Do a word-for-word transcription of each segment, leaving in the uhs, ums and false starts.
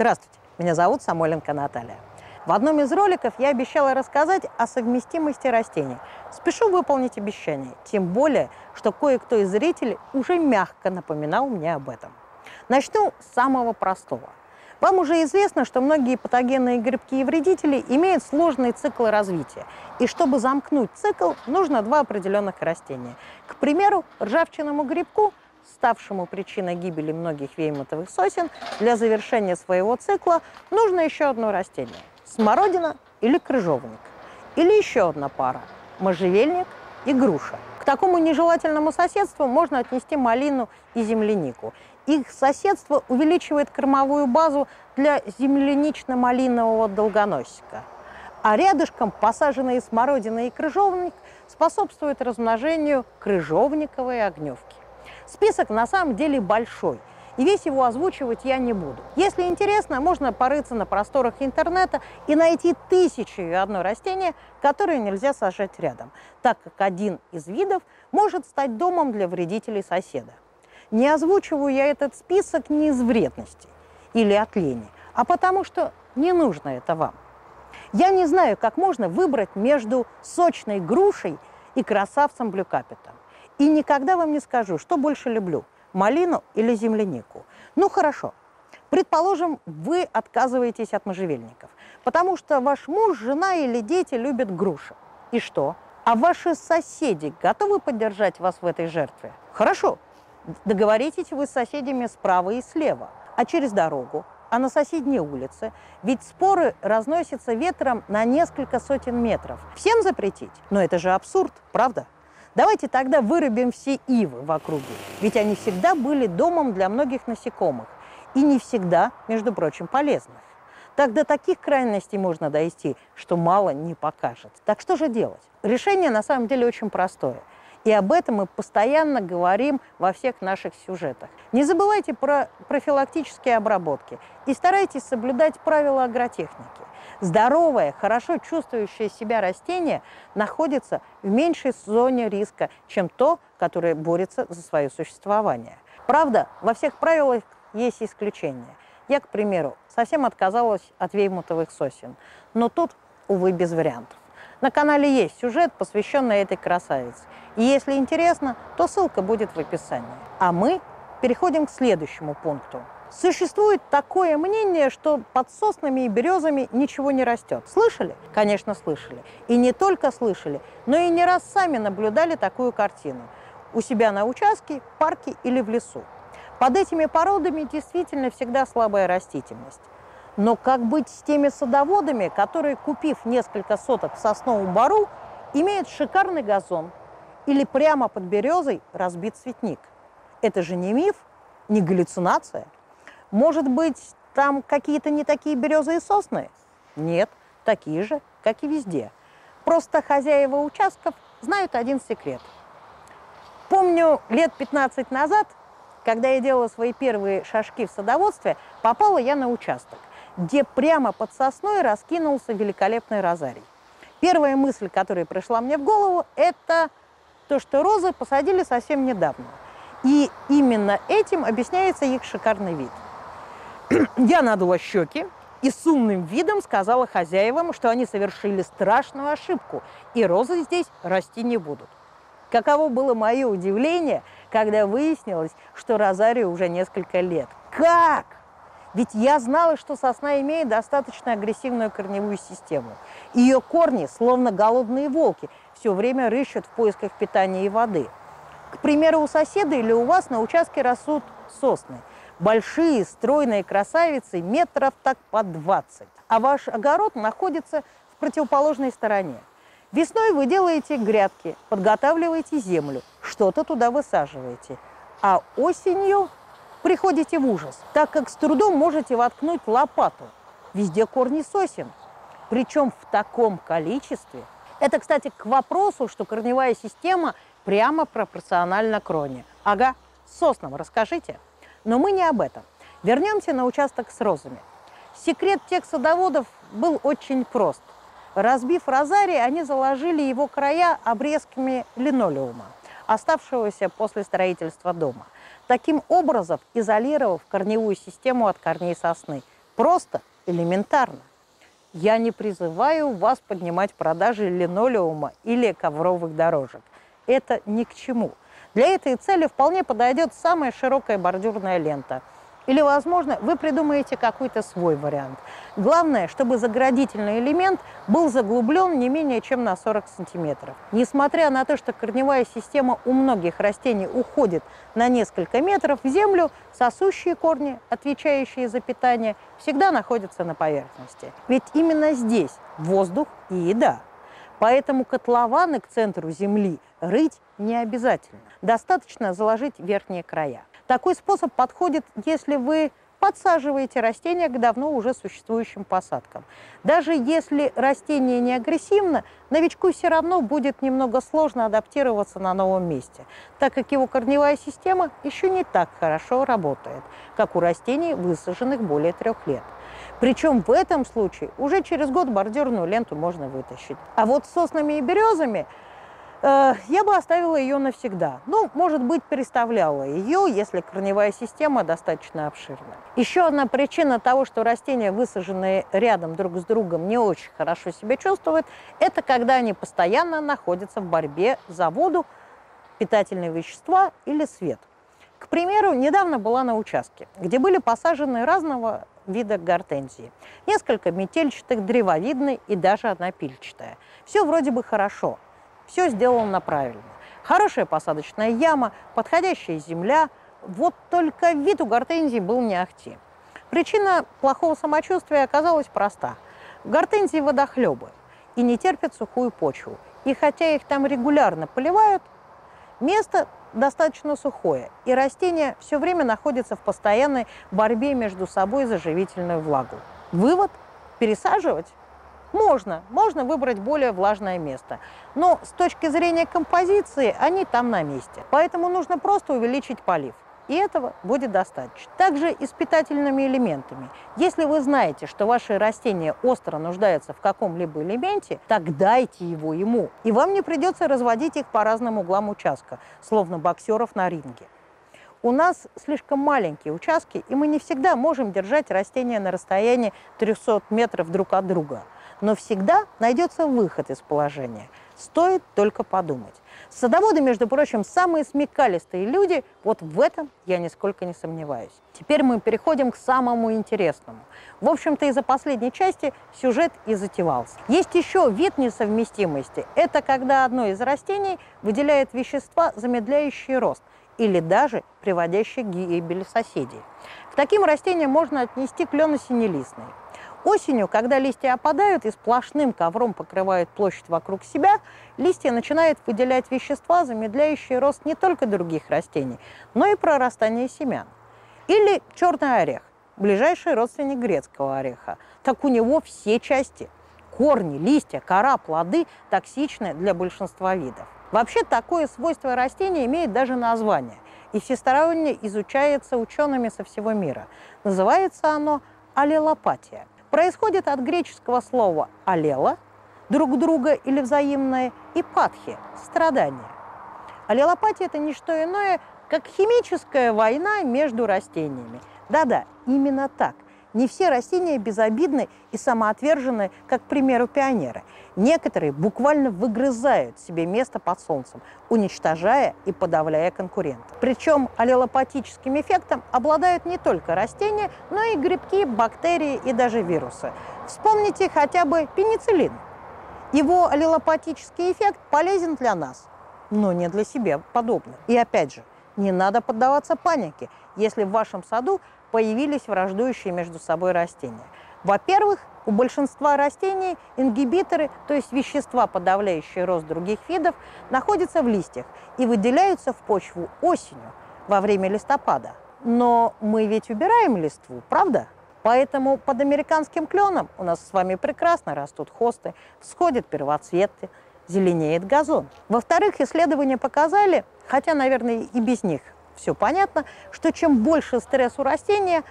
Здравствуйте, меня зовут Самойленко Наталья. В одном из роликов я обещала рассказать о совместимости растений. Спешу выполнить обещание, тем более, что кое-кто из зрителей уже мягко напоминал мне об этом. Начну с самого простого. Вам уже известно, что многие патогенные грибки и вредители имеют сложные циклы развития. И чтобы замкнуть цикл, нужно два определенных растения. К примеру, ржавчинному грибку, ставшему причиной гибели многих веймотовых сосен, для завершения своего цикла нужно еще одно растение – смородина или крыжовник. Или еще одна пара – можжевельник и груша. К такому нежелательному соседству можно отнести малину и землянику. Их соседство увеличивает кормовую базу для землянично-малинового долгоносика. А рядышком посаженные смородина и крыжовник способствуют размножению крыжовниковой огневки. Список на самом деле большой, и весь его озвучивать я не буду. Если интересно, можно порыться на просторах интернета и найти тысячу и одно растение, которое нельзя сажать рядом, так как один из видов может стать домом для вредителей соседа. Не озвучиваю я этот список не из вредности или от лени, а потому что не нужно это вам. Я не знаю, как можно выбрать между сочной грушей и красавцем блюкапитом. И никогда вам не скажу, что больше люблю – малину или землянику. Ну хорошо, предположим, вы отказываетесь от можжевельников, потому что ваш муж, жена или дети любят груши. И что? А ваши соседи готовы поддержать вас в этой жертве? Хорошо. Договоритесь вы с соседями справа и слева, а через дорогу, а на соседней улице, ведь споры разносятся ветром на несколько сотен метров. Всем запретить? Но это же абсурд, правда? Давайте тогда вырубим все ивы в округе, ведь они всегда были домом для многих насекомых и не всегда, между прочим, полезных. Так до таких крайностей можно дойти, что мало не покажет. Так что же делать? Решение на самом деле очень простое. И об этом мы постоянно говорим во всех наших сюжетах. Не забывайте про профилактические обработки и старайтесь соблюдать правила агротехники. Здоровое, хорошо чувствующее себя растение находится в меньшей зоне риска, чем то, которое борется за свое существование. Правда, во всех правилах есть исключения. Я, к примеру, совсем отказалась от веймутовых сосен, но тут, увы, без вариантов. На канале есть сюжет, посвященный этой красавице. И если интересно, то ссылка будет в описании. А мы переходим к следующему пункту. Существует такое мнение, что под соснами и березами ничего не растет. Слышали? Конечно, слышали. И не только слышали, но и не раз сами наблюдали такую картину. У себя на участке, в парке или в лесу. Под этими породами действительно всегда слабая растительность. Но как быть с теми садоводами, которые, купив несколько соток в сосновом бору, имеют шикарный газон или прямо под березой разбит цветник? Это же не миф, не галлюцинация. Может быть, там какие-то не такие березы и сосны? Нет, такие же, как и везде. Просто хозяева участков знают один секрет. Помню, лет пятнадцать назад, когда я делала свои первые шажки в садоводстве, попала я на участок, где прямо под сосной раскинулся великолепный розарий. Первая мысль, которая пришла мне в голову, это то, что розы посадили совсем недавно. И именно этим объясняется их шикарный вид. Я надула щеки и с умным видом сказала хозяевам, что они совершили страшную ошибку, и розы здесь расти не будут. Каково было мое удивление, когда выяснилось, что розарию уже несколько лет. Как? Ведь я знала, что сосна имеет достаточно агрессивную корневую систему. Ее корни, словно голодные волки, все время рыщут в поисках питания и воды. К примеру, у соседа или у вас на участке растут сосны. Большие, стройные красавицы, метров так по двадцать. А ваш огород находится в противоположной стороне. Весной вы делаете грядки, подготавливаете землю, что-то туда высаживаете. А осенью приходите в ужас, так как с трудом можете воткнуть лопату. Везде корни сосен, причем в таком количестве. Это, кстати, к вопросу, что корневая система прямо пропорциональна кроне. Ага, соснам расскажите. Но мы не об этом. Вернемся на участок с розами. Секрет тех садоводов был очень прост. Разбив розарий, они заложили его края обрезками линолеума, оставшегося после строительства дома, таким образом изолировав корневую систему от корней сосны. Просто, элементарно. Я не призываю вас поднимать продажи линолеума или ковровых дорожек. Это ни к чему. Для этой цели вполне подойдет самая широкая бордюрная лента. Или, возможно, вы придумаете какой-то свой вариант. Главное, чтобы заградительный элемент был заглублен не менее чем на сорок сантиметров. Несмотря на то, что корневая система у многих растений уходит на несколько метров в землю, сосущие корни, отвечающие за питание, всегда находятся на поверхности. Ведь именно здесь воздух и еда. Поэтому котлованы к центру земли рыть не обязательно. Достаточно заложить верхние края. Такой способ подходит, если вы подсаживаете растения к давно уже существующим посадкам. Даже если растение не агрессивно, новичку все равно будет немного сложно адаптироваться на новом месте, так как его корневая система еще не так хорошо работает, как у растений, высаженных более трех лет. Причем в этом случае уже через год бордюрную ленту можно вытащить. А вот с соснами и березами я бы оставила ее навсегда. Ну, может быть, переставляла ее, если корневая система достаточно обширна. Еще одна причина того, что растения, высаженные рядом друг с другом, не очень хорошо себя чувствуют, это когда они постоянно находятся в борьбе за воду, питательные вещества или свет. К примеру, недавно была на участке, где были посажены разного вида гортензии. Несколько метельчатых, древовидной и даже одна пильчатая. Все вроде бы хорошо. Все сделано правильно. Хорошая посадочная яма, подходящая земля. Вот только вид у гортензии был не ахти. Причина плохого самочувствия оказалась проста. Гортензии водохлебы и не терпят сухую почву. И хотя их там регулярно поливают, место достаточно сухое, и растения все время находятся в постоянной борьбе между собой за живительную влагу. Вывод – пересаживать? Можно, можно выбрать более влажное место, но с точки зрения композиции они там на месте. Поэтому нужно просто увеличить полив, и этого будет достаточно. Также и с питательными элементами. Если вы знаете, что ваши растения остро нуждаются в каком-либо элементе, так дайте его ему, и вам не придется разводить их по разным углам участка, словно боксеров на ринге. У нас слишком маленькие участки, и мы не всегда можем держать растения на расстоянии трёхсот метров друг от друга. Но всегда найдется выход из положения. Стоит только подумать. Садоводы, между прочим, самые смекалистые люди. Вот в этом я нисколько не сомневаюсь. Теперь мы переходим к самому интересному. В общем-то, из-за последней части сюжет и затевался. Есть еще вид несовместимости. Это когда одно из растений выделяет вещества, замедляющие рост, или даже приводящие к гибели соседей. К таким растениям можно отнести клёно-синелистные. Осенью, когда листья опадают и сплошным ковром покрывают площадь вокруг себя, листья начинают выделять вещества, замедляющие рост не только других растений, но и прорастание семян. Или черный орех, ближайший родственник грецкого ореха. Так у него все части – корни, листья, кора, плоды – токсичны для большинства видов. Вообще, такое свойство растения имеет даже название, и всесторонне изучается учеными со всего мира. Называется оно аллелопатия. Происходит от греческого слова «аллела» – друг друга или взаимное, и «патхи» – страдание. Аллелопатия – это не что иное, как химическая война между растениями. Да-да, именно так. Не все растения безобидны и самоотвержены, как, к примеру, пионеры. Некоторые буквально выгрызают себе место под солнцем, уничтожая и подавляя конкурентов. Причем аллелопатическим эффектом обладают не только растения, но и грибки, бактерии и даже вирусы. Вспомните хотя бы пенициллин. Его аллелопатический эффект полезен для нас, но не для себе подобных. И опять же, не надо поддаваться панике, если в вашем саду появились враждующие между собой растения. Во-первых, у большинства растений ингибиторы, то есть вещества, подавляющие рост других видов, находятся в листьях и выделяются в почву осенью, во время листопада. Но мы ведь убираем листву, правда? Поэтому под американским кленом у нас с вами прекрасно растут хосты, всходят первоцветы, зеленеет газон. Во-вторых, исследования показали, хотя, наверное, и без них все понятно, что чем больше стресс у растения,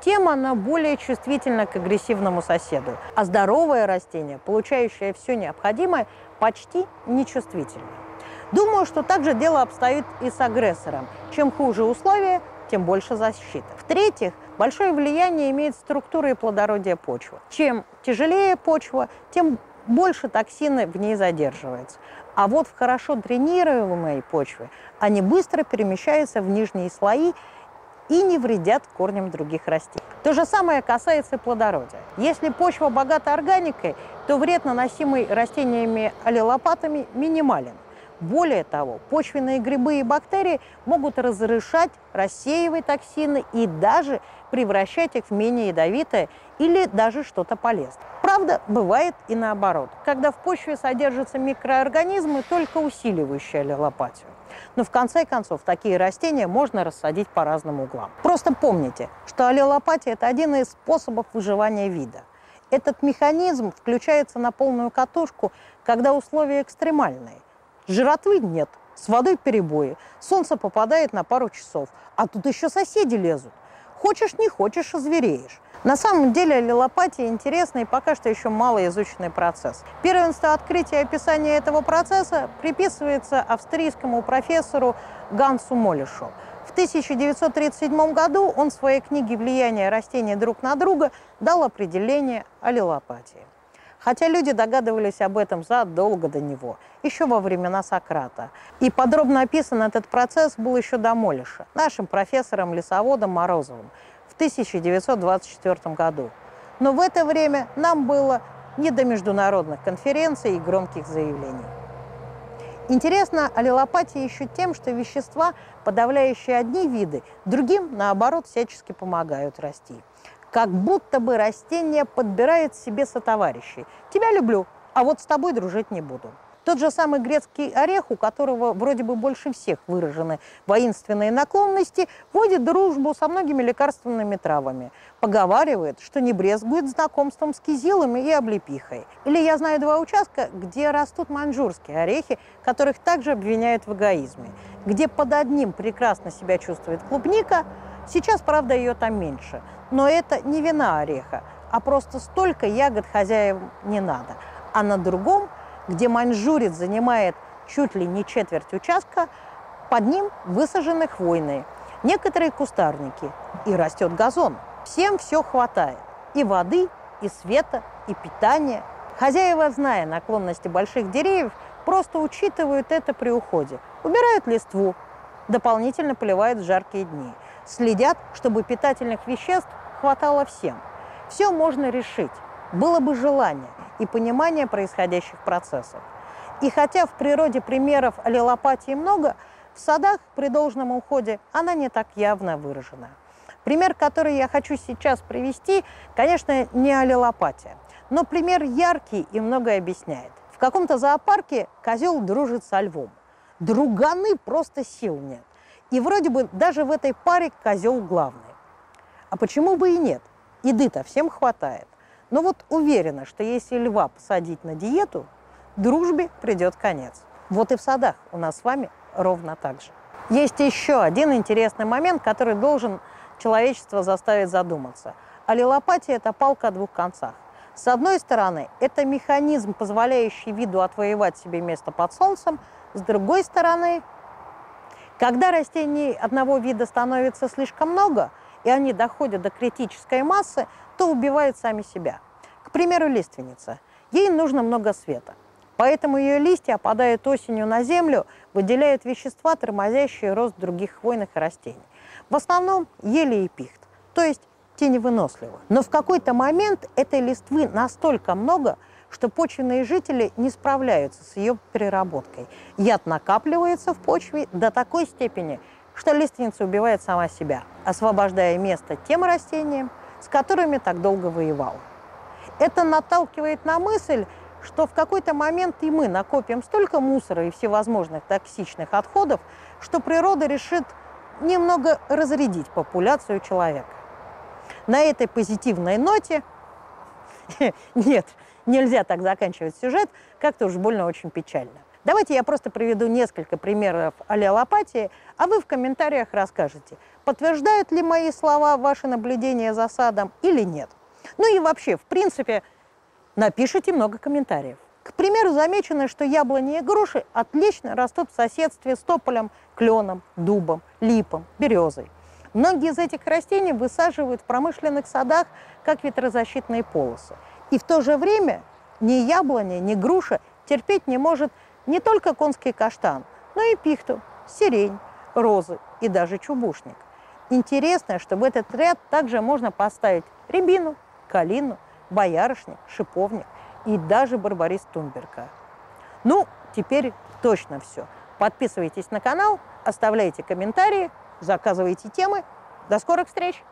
тем оно более чувствительно к агрессивному соседу. А здоровое растение, получающее все необходимое, почти нечувствительно. Думаю, что так же дело обстоит и с агрессором. Чем хуже условия, тем больше защита. В-третьих, Большое влияние имеет структура и плодородие почвы. Чем тяжелее почва, тем больше токсины в ней задерживается. А вот в хорошо дренируемой почве они быстро перемещаются в нижние слои и не вредят корням других растений. То же самое касается и плодородия. Если почва богата органикой, то вред, наносимый растениями аллелопатами, минимален. Более того, почвенные грибы и бактерии могут разрешать, рассеивать токсины и даже превращать их в менее ядовитое или даже что-то полезное. Правда, бывает и наоборот, когда в почве содержатся микроорганизмы, только усиливающие аллелопатию. Но в конце концов, такие растения можно рассадить по разным углам. Просто помните, что аллелопатия – это один из способов выживания вида. Этот механизм включается на полную катушку, когда условия экстремальные. Жратвы нет, с водой перебои, солнце попадает на пару часов, а тут еще соседи лезут. Хочешь, не хочешь, озвереешь. На самом деле аллелопатия – интересный и пока что еще малоизученный процесс. Первенство открытия и описания этого процесса приписывается австрийскому профессору Гансу Молешу. В тысяча девятьсот тридцать седьмом году он в своей книге «Влияние растений друг на друга» дал определение аллелопатии. Хотя люди догадывались об этом задолго до него, еще во времена Сократа. И подробно описан этот процесс был еще до Молеша, нашим профессором-лесоводом Морозовым в тысяча девятьсот двадцать четвёртом году. Но в это время нам было не до международных конференций и громких заявлений. Интересна аллелопатия еще тем, что вещества, подавляющие одни виды, другим, наоборот, всячески помогают расти. Как будто бы растение подбирает себе сотоварищей. Тебя люблю, а вот с тобой дружить не буду. Тот же самый грецкий орех, у которого вроде бы больше всех выражены воинственные наклонности, вводит дружбу со многими лекарственными травами. Поговаривает, что не брезгует знакомством с кизилами и облепихой. Или я знаю два участка, где растут маньчжурские орехи, которых также обвиняют в эгоизме. Где под одним прекрасно себя чувствует клубника, сейчас, правда, ее там меньше. Но это не вина ореха, а просто столько ягод хозяевам не надо. А на другом, где маньчжурец занимает чуть ли не четверть участка, под ним высажены хвойные, некоторые кустарники, и растет газон. Всем все хватает – и воды, и света, и питания. Хозяева, зная наклонности больших деревьев, просто учитывают это при уходе. Убирают листву, дополнительно поливают в жаркие дни. Следят, чтобы питательных веществ хватало всем. Все можно решить, было бы желание и понимание происходящих процессов. И хотя в природе примеров аллелопатии много, в садах при должном уходе она не так явно выражена. Пример, который я хочу сейчас привести, конечно, не аллелопатия, но пример яркий и многое объясняет. В каком-то зоопарке козел дружит со львом. Друганы просто сил нет. И вроде бы даже в этой паре козел главный. А почему бы и нет? Еды-то всем хватает. Но вот уверена, что если льва посадить на диету, дружбе придет конец. Вот и в садах у нас с вами ровно так же. Есть еще один интересный момент, который должен человечество заставить задуматься. Аллелопатия – это палка о двух концах. С одной стороны, это механизм, позволяющий виду отвоевать себе место под солнцем. С другой стороны, когда растений одного вида становится слишком много, и они доходят до критической массы, то убивают сами себя. К примеру, лиственница. Ей нужно много света. Поэтому ее листья опадают осенью на землю, выделяют вещества, тормозящие рост других хвойных растений. В основном ели и пихт, то есть теневыносливых. Но в какой-то момент этой листвы настолько много, что почвенные жители не справляются с ее переработкой. Яд накапливается в почве до такой степени, что лиственница убивает сама себя, освобождая место тем растениям, с которыми так долго воевала. Это наталкивает на мысль, что в какой-то момент и мы накопим столько мусора и всевозможных токсичных отходов, что природа решит немного разрядить популяцию человека. На этой позитивной ноте... Нет, нельзя так заканчивать сюжет, как-то уж больно очень печально. Давайте я просто приведу несколько примеров аллелопатии, а вы в комментариях расскажете, подтверждают ли мои слова ваши наблюдения за садом или нет. Ну и вообще, в принципе, напишите много комментариев. К примеру, замечено, что яблони и груши отлично растут в соседстве с тополем, кленом, дубом, липом, березой. Многие из этих растений высаживают в промышленных садах как ветрозащитные полосы. И в то же время ни яблоня, ни груша терпеть не может не только конский каштан, но и пихту, сирень, розы и даже чубушник. Интересно, что в этот ряд также можно поставить рябину, калину, боярышник, шиповник и даже барбарис Тунберга. Ну, теперь точно все. Подписывайтесь на канал, оставляйте комментарии, заказывайте темы. До скорых встреч!